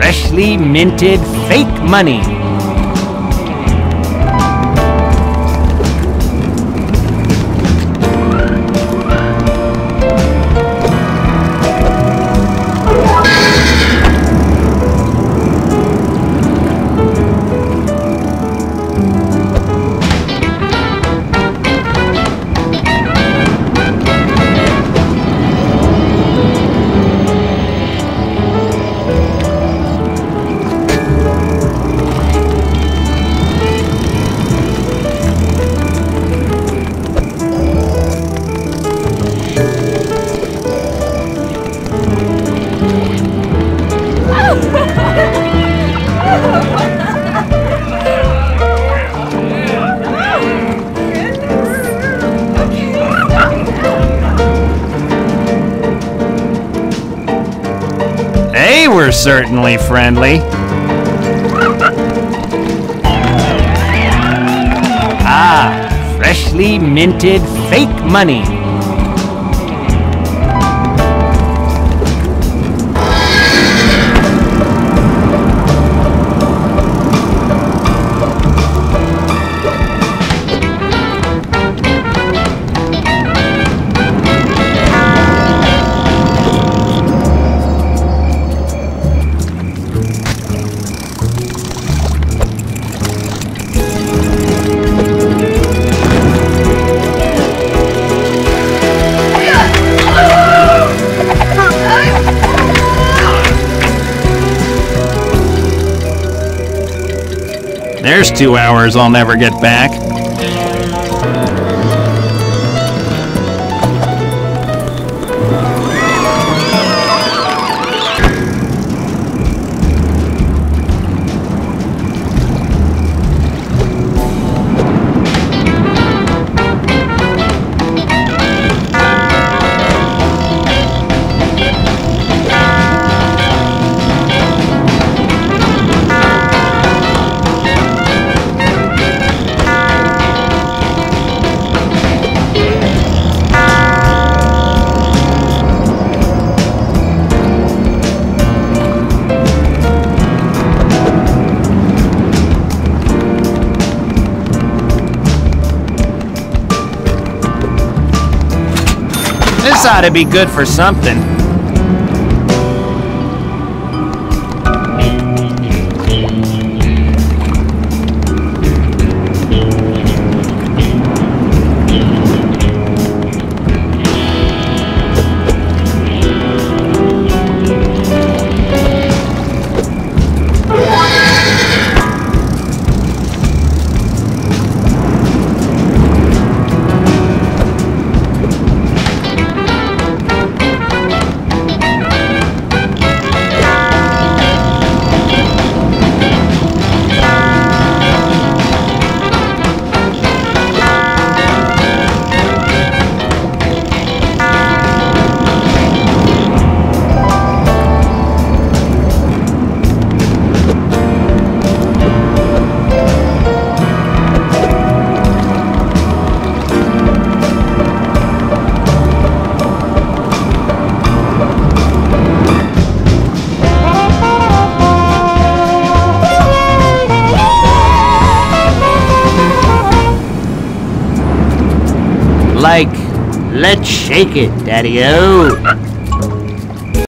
freshly minted fake money. They were certainly friendly. Ah, freshly minted fake money. There's 2 hours I'll never get back. This ought to be good for something. Like, let's shake it, Daddy-O.